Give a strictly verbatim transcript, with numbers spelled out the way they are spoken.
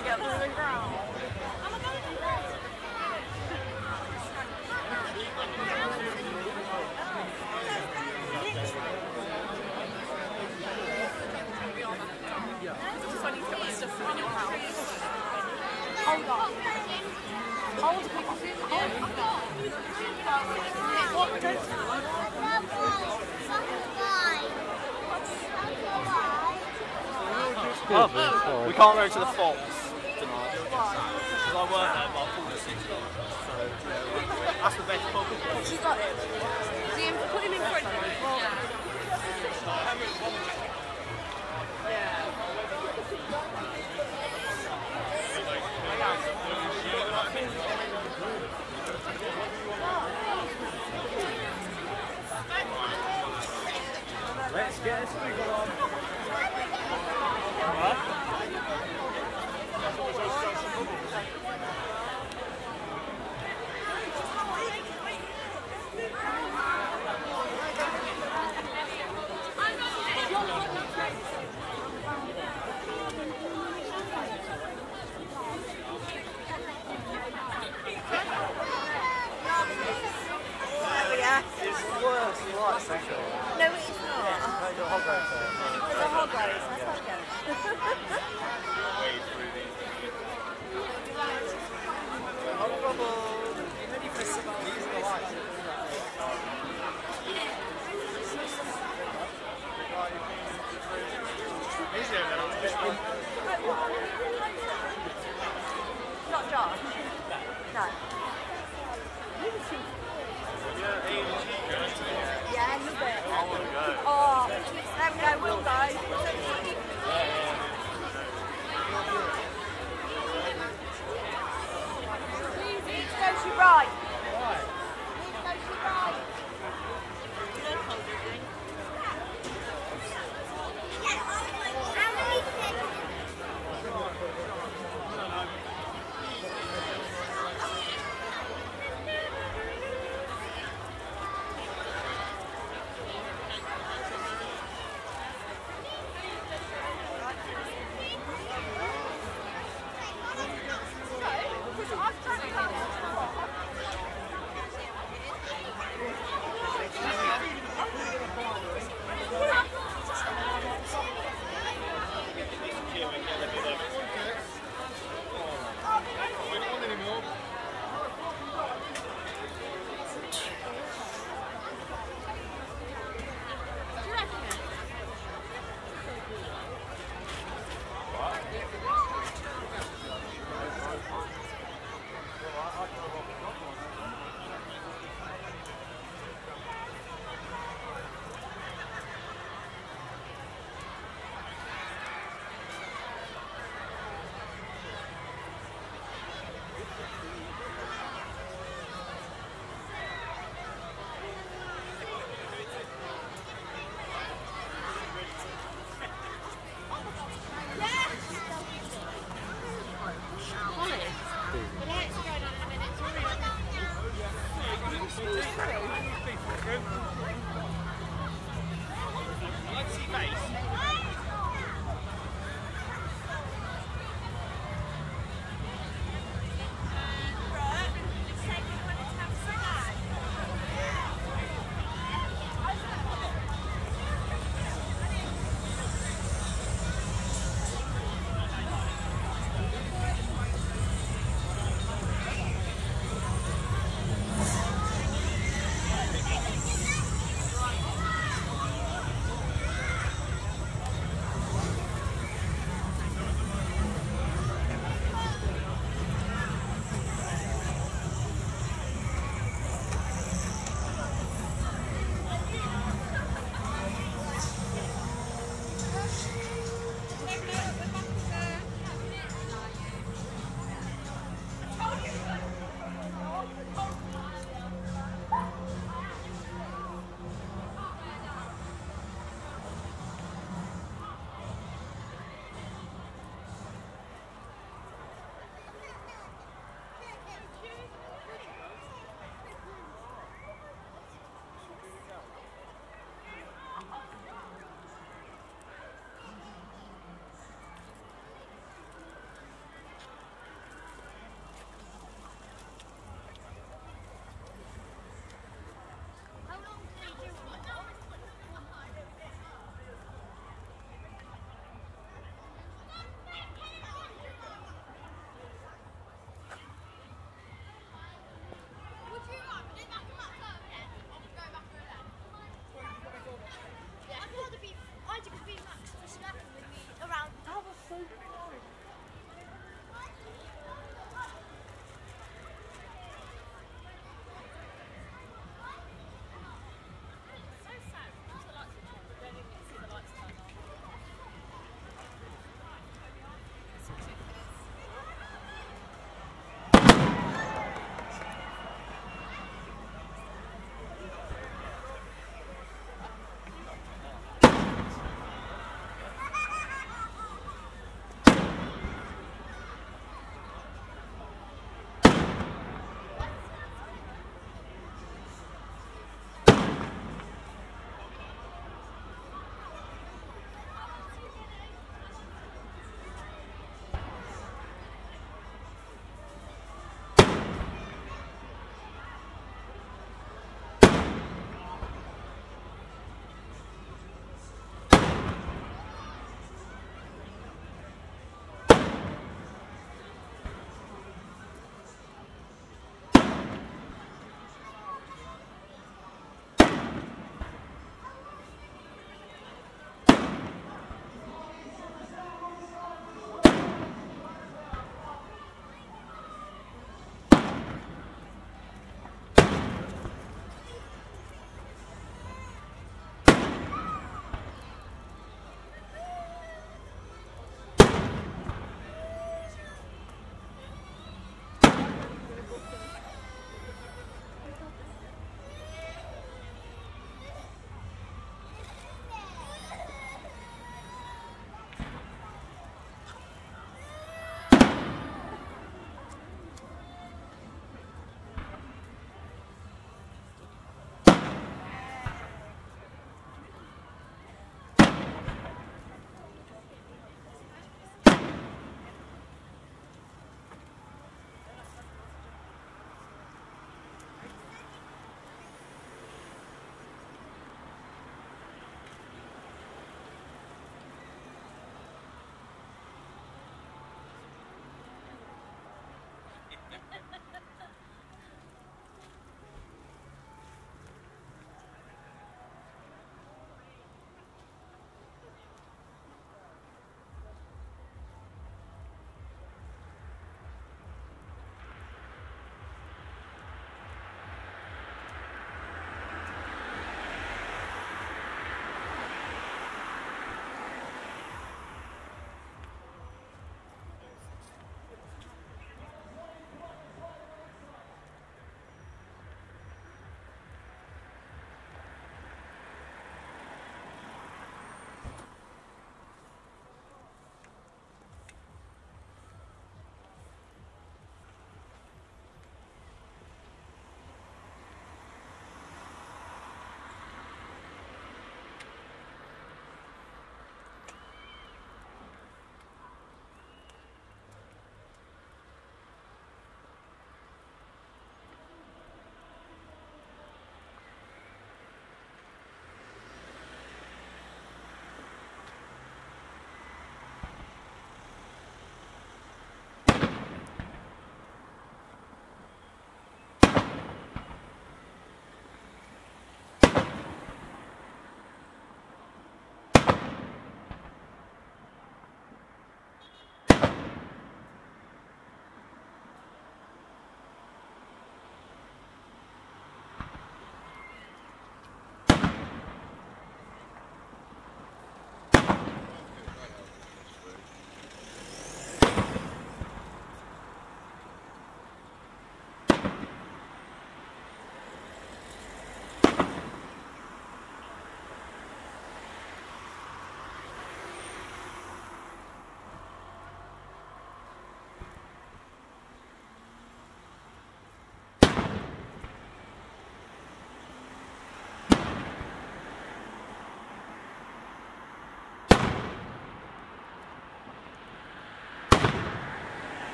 gonna get through the ground. Hold on. Hold on. Hold on. Oh, we can't go to the Fox tonight. Because I weren't there, but I pulled a six dollars. So that's the best pocket. She got it. See him, put him in front of me. Yeah. Let's get this wiggle on. What? No, it's not. It's a Hogwarts. It's a Hogwarts. That's not good. Not John. No. Yeah, I want to go. Oh, I will.